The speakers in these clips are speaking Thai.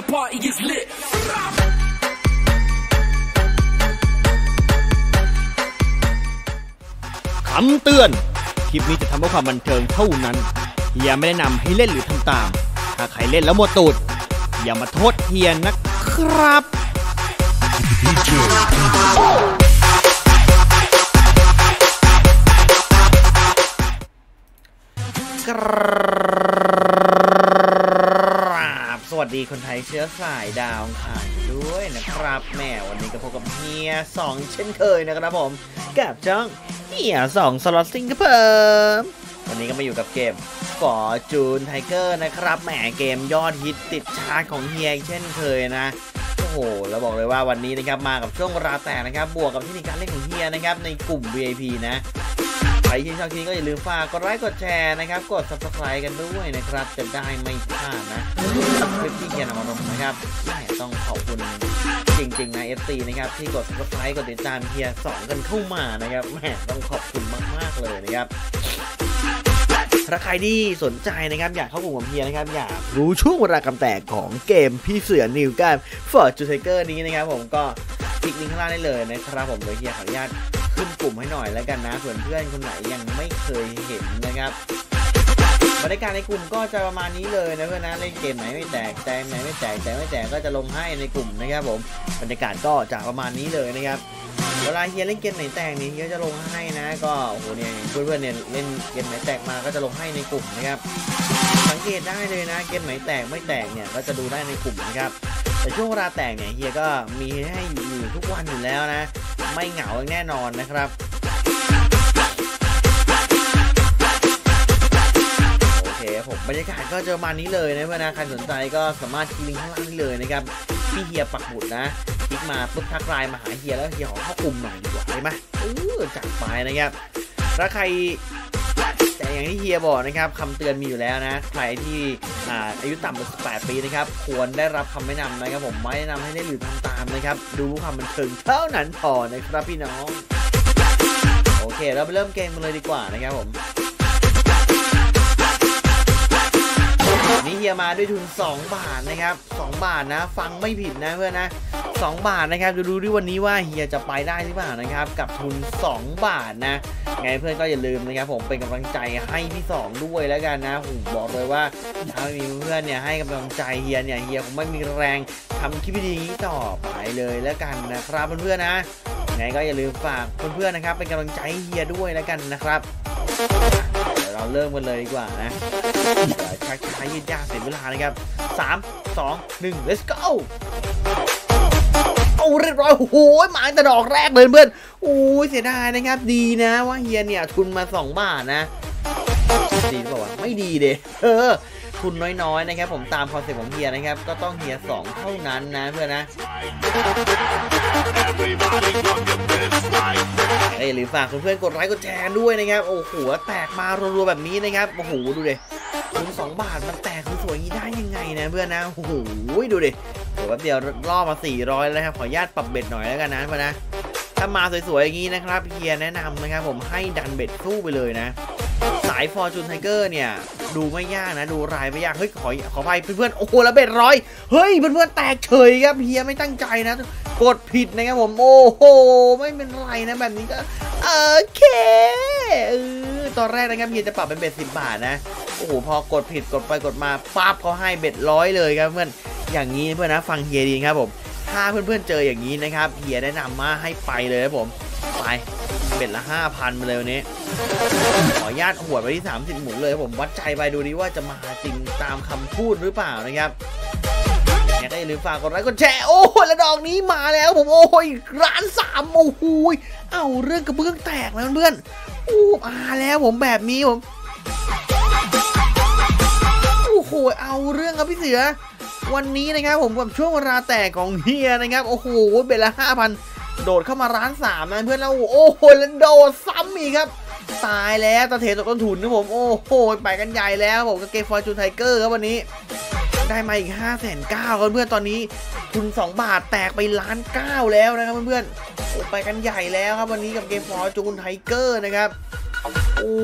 The party is lit. Come on. คลิปนี้จะทำเพื่อความบันเทิงเท่านั้นอย่าไม่แนะนำให้เล่นหรือทำตามถ้าใครเล่นแล้วหมดตูดอย่ามาโทษเฮียนะครับสวัสดีคนไทยเชื้อสายดาวค่ะด้วยนะครับแม่วันนี้ก็พบกับเฮียสองเช่นเคยนะครับผมกับจ้องเฮียสองสล็อตซิงครับผมวันนี้ก็มาอยู่กับเกมก่อจูนไทเกอร์นะครับแหมเกมยอดฮิตติดชาร์ตของเฮียเช่นเคยนะโอ้โหแล้วบอกเลยว่าวันนี้นะครับมากับช่วงราแตกนะครับบวกกับที่มีการเล่นของเฮียนะครับในกลุ่ม VIP นะใครที่ชอบคลิปก็อย่าลืมฝากกดไลค์กดแชร์นะครับกด Subscribe กันด้วยนะครับจะได้ไม่พลาดนะคลิปที่เฮียนำมาลงนะครับต้องขอบคุณจริงๆนะ FC นะครับที่กด Subscribe กดติดตามเฮียสองกันเข้ามานะครับแหมต้องขอบคุณมากๆเลยนะครับถ้าใครที่สนใจนะครับอยากเข้ากลุ่มของเฮียนะครับอยากรู้ช่วงเวลากำแตกของเกมพี่เสือนิวการฟอร์จูนไทเกอร์นี้นะครับผมก็คลิกลิงก์ข้างล่างได้เลยนะครับผมโดยเฮียขออนุญาตขึ้นกลุ่มให้หน่อยแล้วกันนะส่วนเพื่อนคนไหนยังไม่เคยเห็นนะครับบรรยากาศในกลุ่มก็จะประมาณนี้เลยนะเพื่อนนะเล่นเกมไหนไม่แตกแตมไหนไม่แตกแตมไม่แตกก็จะลงให้ในกลุ่มนะครับผมบรรยากาศก็จะประมาณนี้เลยนะครับเวลาเฮียเล่นเกมไหนแตกนี้เฮียจะลงให้นะก็โอ้โหเนี่ยเพื่อนเนี่ยเล่นเกมไหนแตกมาก็จะลงให้ในกลุ่มนะครับสังเกตได้เลยนะเกมไหนแตกไม่แตกเนี่ยก็จะดูได้ในกลุ่มนะครับแต่ช่วงเวลาแตกเนี่ยเฮียก็มีให้อยู่ทุกวันอยู่แล้วนะไม่เหงาแน่นอนนะครับโอเคผมบรรยากาศก็จะประมาณนี้เลยนะเพื่อนนะใครสนใจก็สามารถคลิกลิงก์ข้างล่างได้เลยนะครับพี่เฮียปักหมุดนะคลิกมาปุ๊บทักไลน์มาหาเฮียแล้วเฮียขอเข้ากลุ่มหน่อยดีกว่าได้ไหมจัดไปนะครับถ้าใครแต่อย่างที่เฮียบอกนะครับคำเตือนมีอยู่แล้วนะใครที่อายุต่ำกว่า18 ปีนะครับควรได้รับคำแนะนำนะครับผมไม่แนะนำให้เล่นหรือทำตามนะครับดูความบันเทิงเท่านั้นพอนะครับพี่น้องโอเคเราไปเริ่มเกมกันเลยดีกว่านะครับผมนี่เฮียมาด้วยทุน2 บาทนะครับ2 บาทนะฟังไม่ผิดนะเพื่อนนะ2 บาทนะครับจะดูด้วยวันนี้ว่าเฮียจะไปได้หรือเปล่านะครับกับทุน2 บาทนะไงเพื่อนก็อย่าลืมนะครับผมเป็นกำลังใจให้พี่สองด้วยแล้วกันนะผมบอกเลยว่าถ้าไม่มีเพื่อนเนี่ยให้กำลังใจเฮียเนี่ยเฮียผมไม่มีแรงทำคลิปดีๆต่อไปเลยแล้วกันนะครับเพื่อนๆนะไงก็อย่าลืมฝากเพื่อนๆนะครับเป็นกำลังใจให้เฮียด้วยแล้วกันนะครับเดี๋ยวเราเริ่มกันเลยดีกว่านะช้าๆยืดยาวเสียเวลานะครับ3 2 1 let's goเรียบร้อยโอ้ยมาแต่ดอกแรกเลยเพื่อนโอ้ยเสียดายนะครับดีนะว่าเฮียเนี่ยทุนมา2 บาทนะดีป่าวะไม่ดีเด้ทุนน้อยๆนะครับผมตามคอนเซ็ปต์ของเฮียนะครับก็ต้องเฮีย2เท่านั้นนะเพื่อนนะอย่าลืมฝากเพื่อนๆกดไลค์กดแชร์ด้วยนะครับโอ้โหแตกมารัวๆแบบนี้นะครับโอ้โหดูดิทุน2 บาทมันแตกสวยๆงี้ได้ยังไงนะเพื่อนนะโอ้โหดูดิแป๊บเดียวล่อมา400แล้วครับขออนุญาตปรับเบ็ดหน่อยแล้วกันนะเพื่อนนะถ้ามาสวยๆอย่างนี้นะครับเฮียแนะนำนะครับผมให้ดันเบ็ดสู้ไปเลยนะสายฟอร์จูนไทเกอร์เนี่ยดูไม่ยากนะดูรายไม่ยากเฮ้ยขอไปเพื่อนๆโอ้โหแล้วเบ็ดร้อยเฮ้ยเพื่อนๆแตกเฉยครับเฮียไม่ตั้งใจนะกดผิดนะครับผมโอ้โหไม่เป็นไรนะแบบนี้ก็โอเคตอนแรกนะครับเฮียจะปรับเป็นเบ็ด10 บาทนะโอ้โหพอกดผิดกดไปกดมาปั๊บเขาให้เบ็ดร้อยเลยครับเพื่อนอย่างนี้เพื่อนนะฟังเฮียดีครับผมถ้าเพื่อนๆเจออย่างนี้นะครับเฮียแนะนำมาให้ไปเลยนะผมไปเบ็ดละ 5,000 ไปเลยวันนี้ขออนุญาตหัวไปที่30หมุนเลยผมวัดใจไปดูดิว่าจะมาจริงตามคำพูดหรือเปล่านะครับอย่าลืมฝากกดไลค์กดแชร์โอ้โหแล้วดอกนี้มาแล้วผมโอ้ย1,300โอ้โหเอาเรื่องกระเบื้องแตกแล้วเพื่อนอู้มาแล้วผมแบบนี้ผมโอ้โหเอาเรื่องครับพี่เสือวันนี้นะครับผมกับช่วงเวลาแตกของเฮียนะครับโอ้โหเบ็ดละ 5,000 โดดเข้ามาร้าน3นะเพื่อนแล้วโอ้โหแล้วโดดซ้ำอีกครับตายแล้วตะเถตกต้นทุนนะผมโอ้โหไปกันใหญ่แล้วผมกับเกมฟอร์จูนไทเกอร์ครับวันนี้ได้มาอีก 5,900 เพื่อนตอนนี้ทุน2 บาทแตกไป1,900แล้วนะครับเพื่อนไปกันใหญ่แล้วครับวันนี้กับเกมฟอร์จูนไทเกอร์นะครับโอ้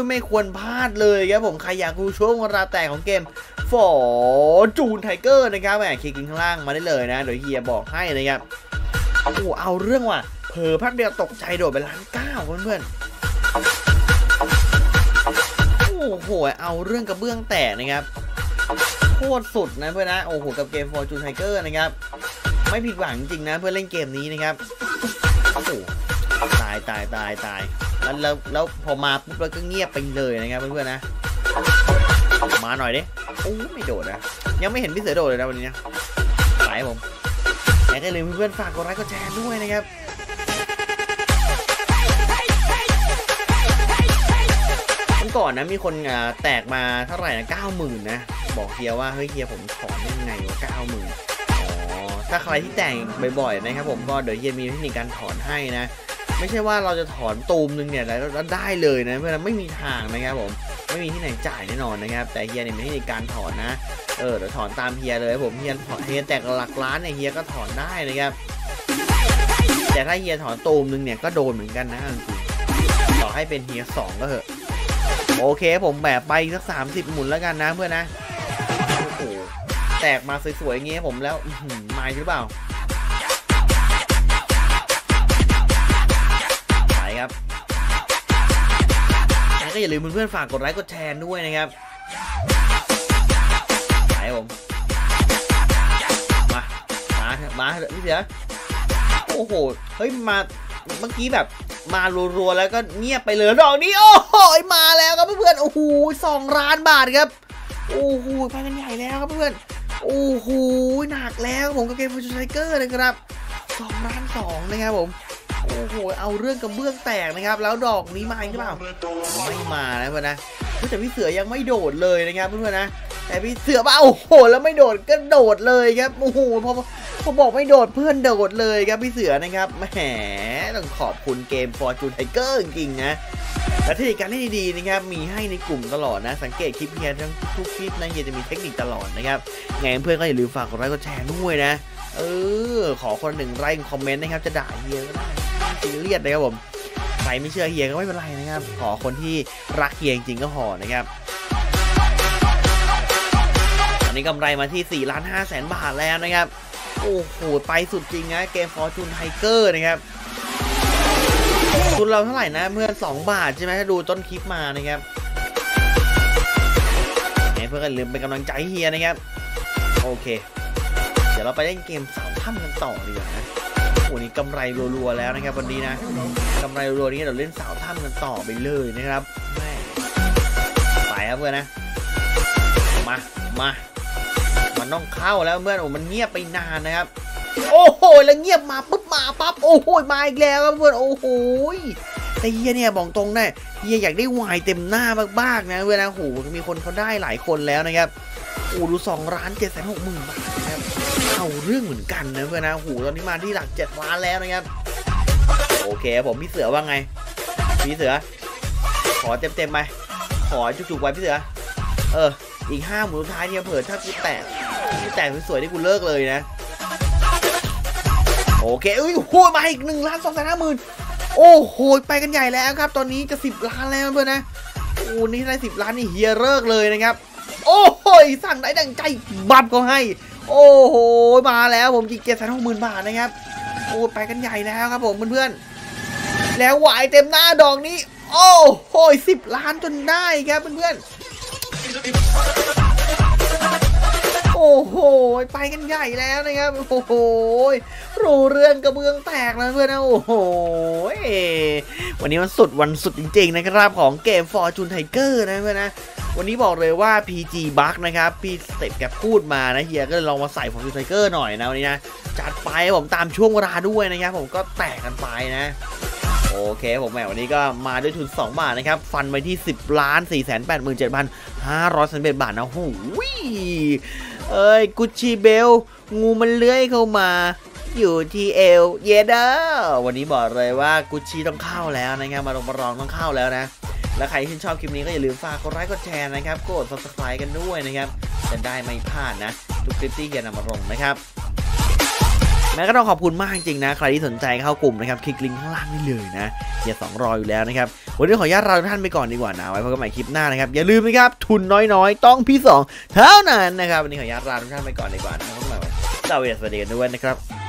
ยไม่ควรพลาดเลยครับผมใครอยากดูช่วงเวลาแตกของเกม ฟอร์จูนไทเกอร์นะครับแหมคลิกลิงก์ข้างล่างมาได้เลยนะเดี๋ยวเฮียบอกให้นะครับโอ้เอาเรื่องว่ะเผลอแป๊บเดียวตกใจโดดไป1,900เพื่อนโอ้โหเอาเรื่องกระเบื้องแตกนะครับโคตรสุดนะเพื่อนนะโอ้โหกับเกม Fortune Tiger นะครับไม่ผิดหวังจริงนะเพื่อนเล่นเกมนี้นะครับโอ้โหตายแล้วพอมาปุ๊บแล้วก็เงียบไปเลยนะครับเพื่อนๆนะมาหน่อยดิโอ้ไม่โดดนะยังไม่เห็นพี่เสือโดดเลยนะวันนี้นะไปผมแต่อย่าลืมเพื่อนๆฝากกดไลค์กดแชร์ด้วยนะครับก่อนนะมีคนแตกมาเท่าไหร่นะ 90,000 นะบอกเฮียว่าเฮ้ยเฮียผมขอได้ไงวะ 90,000 อ๋อถ้าใครที่แตกบ่อยๆนะครับผมก็เดี๋ยวเฮียมีเทคนิคการถอนให้นะไม่ใช่ว่าเราจะถอนตูมนึงเนี่ยแล้วได้เลยนะเพราะฉะนั้นไม่มีทางนะครับผมไม่มีที่ไหนจ่ายแน่นอนนะครับแต่เฮียเนี่ยมีเทคนิคการถอนนะเดี๋ยวถอนตามเฮียเลยผมเฮียถอนเฮียแตกหลักล้านเนี่ยเฮียก็ถอนได้นะครับแต่ถ้าเฮียถอนตูมนึงเนี่ยก็โดนเหมือนกันนะต่อให้เป็นเฮีย2ก็เถอะโอเคผมแบบไปสัก30หมุนแล้วกันนะเพื่อนนะโอ้โหแตกมาสวยๆอย่างงี้ผมแล้วมาหรือเปล่าไปครับแล้วก็อย่าลืมเพื่อนๆฝากกดไลค์กดแชร์ด้วยนะครับไปผมมาพี่เสือโอ้โหเฮ้ยมาเมื่อกี้แบบมารัวๆแล้วก็เงียบไปเลยดอกนี้โอ้โหมาแล้วครับเพื่อนๆโอ้โห2,000,000 บาทครับโอ้โหไปกันใหญ่แล้วครับเพื่อนโอ้โหหนักแล้วผมกับเกม Fortune Tiger นะครับ2,200,000นะครับผมโอ้โหเอาเรื่องกระเบื้องแตกนะครับแล้วดอกนี้มาหรือเปล่าไม่มานะเพื่อนนะแต่พี่เสือยังไม่โดดเลยนะครับเพื่อนๆนะแต่พี่เสือมาโอ้โหแล้วไม่โดดก็โดดเลยครับโอ้โหพอบอกไม่โดดเพื่อนโดดเลยครับพี่เสือนะครับแหมต้องขอบคุณเกม Fortune Tiger จริงๆนะและเทคนิคการเล่นดีๆนะครับมีให้ในกลุ่มตลอดนะสังเกตคลิปเฮียทั้งทุกคลิปนะเฮียจะมีเทคนิคตลอดนะครับไงเพื่อนก็อย่าลืมฝากกดไลค์กดแชร์ด้วยนะขอคน1ไลค์คอมเมนต์นะครับจะด่าเฮียก็ได้ซีเรียสนะครับผมใครไม่เชื่อเฮียก็ไม่เป็นไรนะครับขอคนที่รักเฮียจริงๆก็พอนะครับอันนี้กำไรมาที่4,500,000 บาทแล้วนะครับโอ้โหไปสุดจริงนะเกม Fortune Tiger นะครับทุนเราเท่าไหร่นะเพื่อน2 บาทใช่ไหมถ้าดูต้นคลิปมานะครับเพื่อนก็ลืมเป็นกำลังใจเฮียนะครับโอเคเดี๋ยวเราไปเล่นเกมสาวถ้ำกันต่อดีกว่านะโอ้นี่กำไรรัวๆแล้วนะครับวันนี้นะกำไรรัวๆนี้เราเล่นสาวถ้ำกันต่อไปเลยนะครับไปครับเพื่อนนะมามันต้องเข้าแล้วเพื่อนโอ้มันเงียบไปนานนะครับโอ้โหแล้วเงียบมาปุ๊บมาปั๊บโอ้โหมาอีกแล้วครับเพื่อนโอ้โหแต่เฮียเนี่ยบอกตรงนะเฮียอยากได้วายเต็มหน้ามากๆนะเวลาโอ้โหมีคนเขาได้หลายคนแล้วนะครับโอ้ดู2,760,000 บาทนะครับเอาเรื่องเหมือนกันนะเพื่อนนะโอ้โหตอนนี้มาที่หลัก7,000,000แล้วนะครับโอเคผมพี่เสือว่าไงพี่เสือขอเต็มไปขอจุกๆไว้พี่เสืออีก5หมุนท้ายเนี่ยเผลอถ้ากูแตกสวยๆได้กูเลิกเลยนะโอเคโหมาอีก1,250,000โอ้โหไปกันใหญ่แล้วครับตอนนี้จะ10,000,000แล้วเพื่อนนะโอ้นี่ได้10,000,000นี่เฮียเลิกเลยนะครับโอ้โหสั่งได้ดังใจบับก็ให้โอ้โหมาแล้วผมอีก7,60,000 บาทนะครับโอ้ไปกันใหญ่แล้วครับผมเพื่อนๆแล้วไหวเต็มหน้าดอกนี้โอ้โห10,000,000จนได้ครับเพื่อนๆโอ้โหไปกันใหญ่แล้วนะครับโอ้โหรู้เรื่องกระเบื้องแตกนะเพื่อนนะโอ้โหวันนี้มันสุดวันสุดจริงๆนะครับของเกม Fortune Tiger นะเพื่อนนะวันนี้บอกเลยว่า PG Bug นะครับพี่สเต็ปแกพูดมานะเฮียก็เลยลองมาใส่ Fortune Tiger หน่อยนะวันนี้นะจัดไปผมตามช่วงเวลาด้วยนะครับผมก็แตกกันไปนะโอเคผมแหมวันนี้ก็มาด้วยทุน2 บาทนะครับฟันไปที่ 10,487,531 บาทนะหูยกุชชี่เบลงูมันเลื้อยเข้ามาอยู่ที่เอวเยเดอร์วันนี้บอกเลยว่ากุชชี่ต้องเข้าแล้วนะครับมาลงประลองต้องเข้าแล้วนะและใครที่ชอบคลิปนี้ก็อย่าลืมฝากกดไลค์กดแชร์นะครับกด subscribe กันด้วยนะครับจะได้ไม่พลาดนะทุกคลิปที่เฮียนำมาลงนะครับ นะก็ต้องขอบคุณมากจริงนะใครที่สนใจเข้ากลุ่มนะครับคลิกลิงก์ข้างล่างได้เลยนะอย่าสองรออยู่แล้วนะครับวันนี้ขออนุญาตลาทุกท่านไปก่อนดีกว่านะไว้พบกันใหม่คลิปหน้านะครับอย่าลืมนะครับทุนน้อยๆต้องพี่2เท่านั้นนะครับวันนี้ขออนุญาตลาทุกท่านไปก่อนดีกว่านะพบกันใหม่วันเสาร์สวัสดีด้วยนะครับ